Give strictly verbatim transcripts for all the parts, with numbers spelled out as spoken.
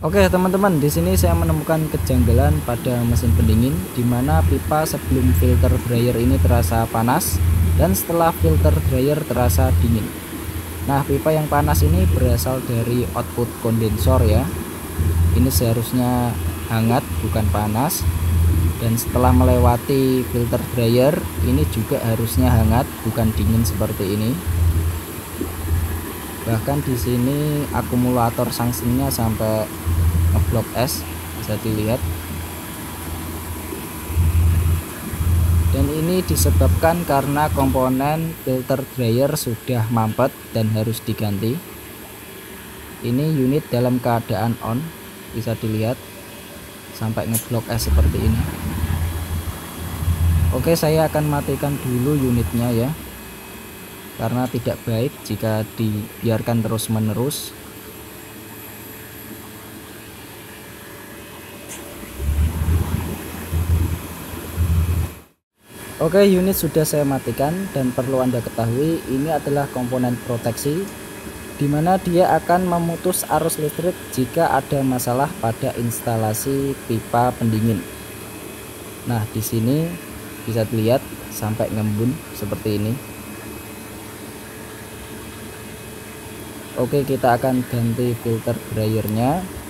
Oke teman-teman, di sini saya menemukan kejanggalan pada mesin pendingin, di mana pipa sebelum filter dryer ini terasa panas dan setelah filter dryer terasa dingin. Nah, pipa yang panas ini berasal dari output kondensor ya. Ini seharusnya hangat bukan panas, dan setelah melewati filter dryer ini juga harusnya hangat bukan dingin seperti ini. Bahkan di sini akumulator sanksinya sampai ngeblok es, bisa dilihat. Dan ini disebabkan karena komponen filter dryer sudah mampet dan harus diganti. Ini unit dalam keadaan on, bisa dilihat sampai ngeblok es seperti ini. Oke, saya akan matikan dulu unitnya ya, karena tidak baik jika dibiarkan terus-menerus. Oke, unit sudah saya matikan, dan perlu Anda ketahui ini adalah komponen proteksi, di mana dia akan memutus arus listrik jika ada masalah pada instalasi pipa pendingin. Nah, di sini bisa dilihat sampai ngembun seperti ini. Oke, kita akan ganti filter dryernya.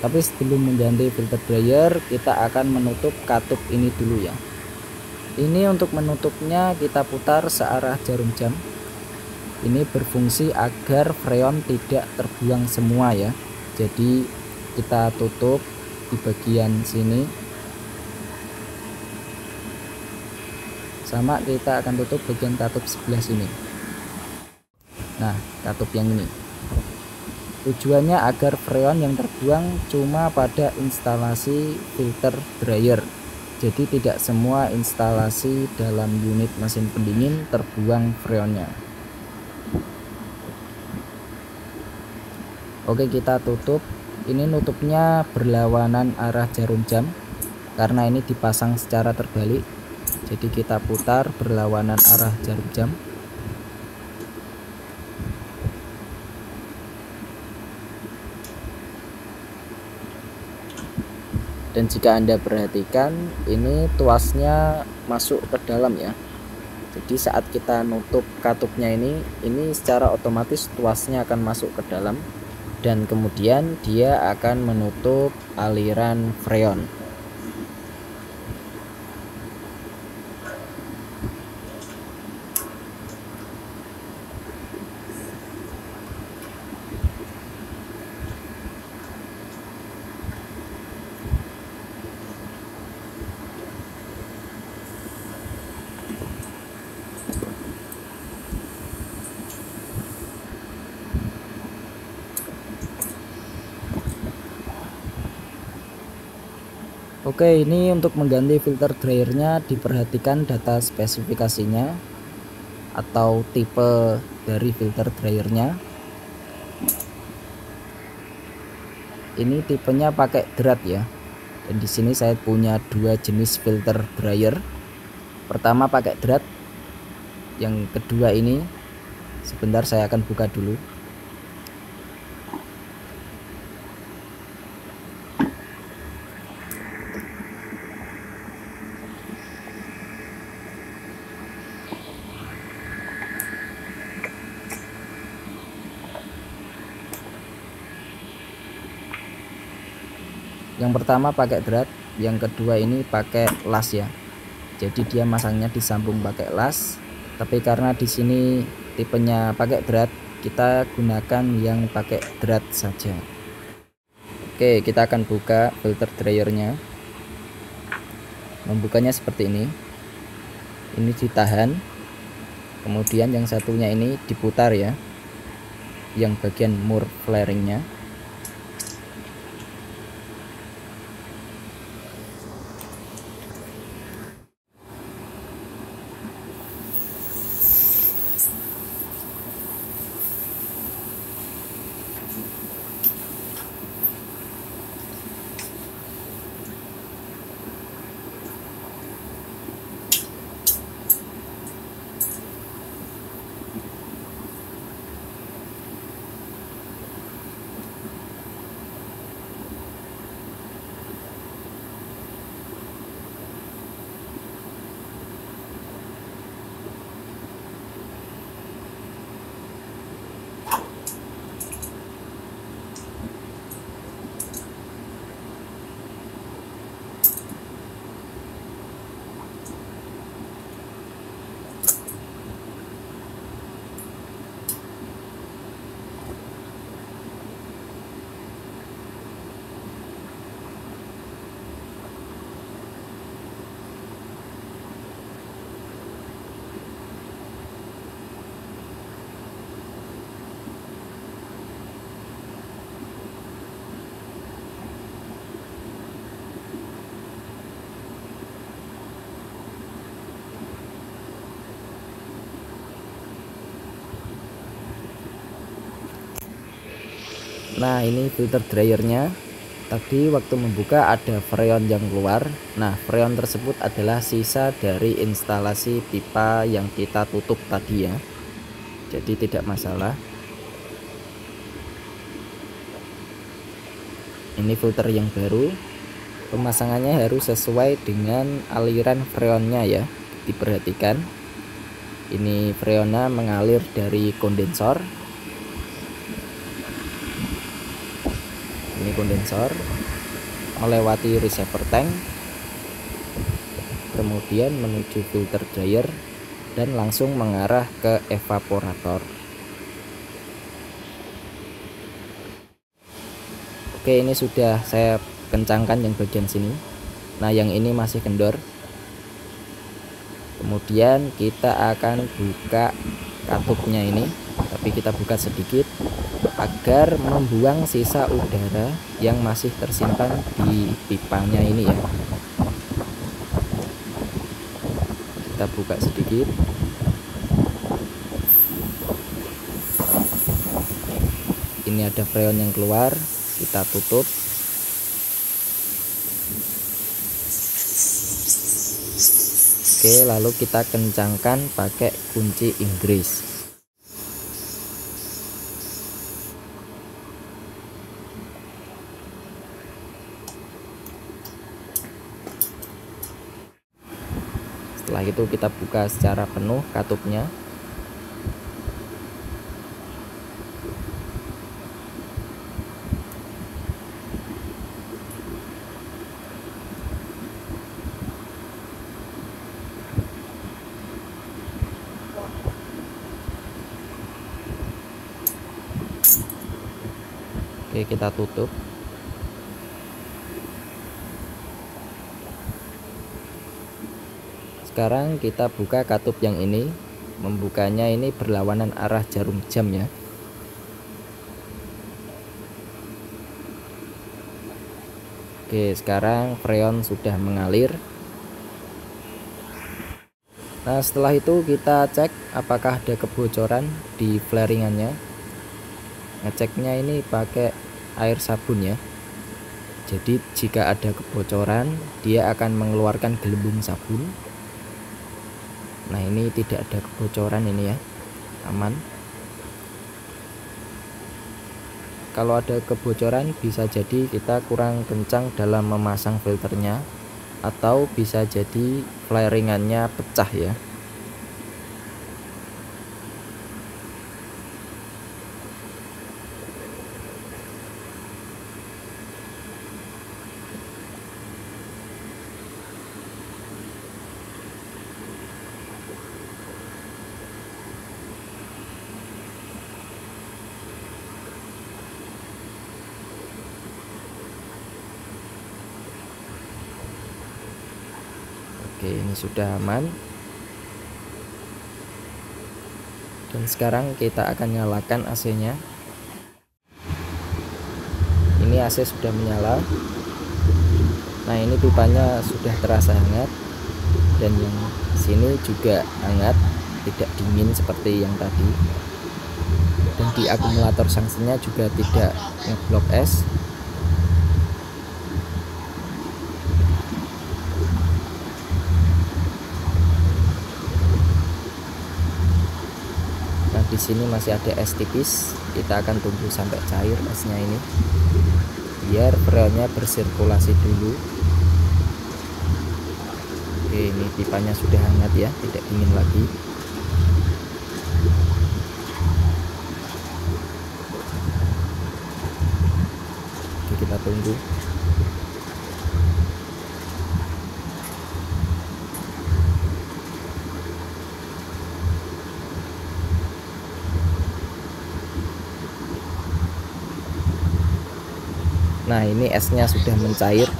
Tapi sebelum mengganti filter dryer, kita akan menutup katup ini dulu ya. Ini untuk menutupnya kita putar searah jarum jam. Ini berfungsi agar freon tidak terbuang semua ya. Jadi kita tutup di bagian sini. Sama kita akan tutup bagian katup sebelah sini. Nah, katup yang ini. Tujuannya agar freon yang terbuang cuma pada instalasi filter dryer. Jadi tidak semua instalasi dalam unit mesin pendingin terbuang freonnya. Oke, kita tutup. Ini nutupnya berlawanan arah jarum jam, karena ini dipasang secara terbalik. Jadi kita putar berlawanan arah jarum jam. Dan jika Anda perhatikan, ini tuasnya masuk ke dalam ya. Jadi saat kita nutup katupnya ini, ini secara otomatis tuasnya akan masuk ke dalam, dan kemudian dia akan menutup aliran freon. Oke, ini untuk mengganti filter dryernya diperhatikan data spesifikasinya atau tipe dari filter dryernya. Ini tipenya pakai drat ya. Dan di sini saya punya dua jenis filter dryer. Pertama pakai drat, yang kedua ini. Sebentar saya akan buka dulu. Yang pertama pakai drat, yang kedua ini pakai las ya. Jadi dia masangnya disambung pakai las, tapi karena di sini tipenya pakai drat, kita gunakan yang pakai drat saja. Oke, kita akan buka filter dryernya. Membukanya seperti ini. Ini ditahan. Kemudian yang satunya ini diputar ya. Yang bagian mur flaringnya. Nah, ini filter dryernya. Tadi waktu membuka ada freon yang keluar. Nah, freon tersebut adalah sisa dari instalasi pipa yang kita tutup tadi ya. Jadi tidak masalah. Ini filter yang baru. Pemasangannya harus sesuai dengan aliran freonnya ya. Diperhatikan. Ini freonnya mengalir dari kondensor. Ini kondensor melewati receiver tank, kemudian menuju filter dryer dan langsung mengarah ke evaporator. Oke, ini sudah saya kencangkan yang bagian sini. Nah, yang ini masih kendor. Kemudian kita akan buka katupnya ini, tapi kita buka sedikit agar membuang sisa udara yang masih tersimpan di pipanya ini ya. Kita buka sedikit. Ini ada freon yang keluar, kita tutup. Oke, lalu kita kencangkan pakai kunci Inggris. Setelah itu kita buka secara penuh katupnya. Oke, kita tutup. Sekarang kita buka katup yang ini. Membukanya ini berlawanan arah jarum jam ya. Oke, sekarang freon sudah mengalir. Nah, setelah itu kita cek apakah ada kebocoran di flaringannya. Ngeceknya ini pakai air sabun ya. Jadi jika ada kebocoran, dia akan mengeluarkan gelembung sabun. Nah, ini tidak ada kebocoran ini ya, aman. Kalau ada kebocoran bisa jadi kita kurang kencang dalam memasang filternya, atau bisa jadi flaringannya pecah ya. Oke, ini sudah aman. Dan sekarang kita akan nyalakan A C-nya. Ini A C sudah menyala. Nah, ini pipanya sudah terasa hangat. Dan yang sini juga hangat, tidak dingin seperti yang tadi. Dan di akumulator sanksinya juga tidak ngeblok es. Di sini masih ada es tipis, kita akan tunggu sampai cair esnya ini, biar freonnya bersirkulasi dulu. Oke, ini pipanya sudah hangat ya, tidak dingin lagi. Oke, kita tunggu. Nah, ini esnya sudah mencair,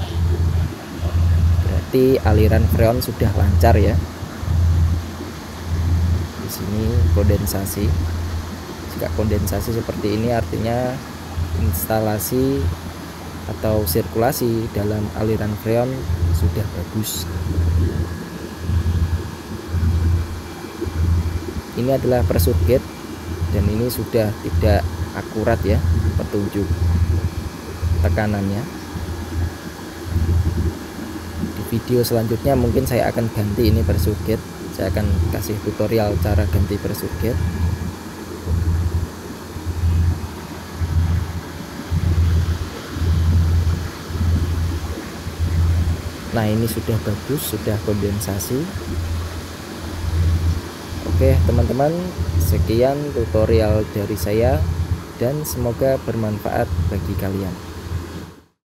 berarti aliran freon sudah lancar ya. Di sini kondensasi. Jika kondensasi seperti ini artinya instalasi atau sirkulasi dalam aliran freon sudah bagus. Ini adalah pressure gauge dan ini sudah tidak akurat ya petunjuk tekanannya. Di video selanjutnya mungkin saya akan ganti ini bersuket, saya akan kasih tutorial cara ganti bersuket. Nah ini sudah bagus, sudah kondensasi. Oke teman-teman, sekian tutorial dari saya dan semoga bermanfaat bagi kalian.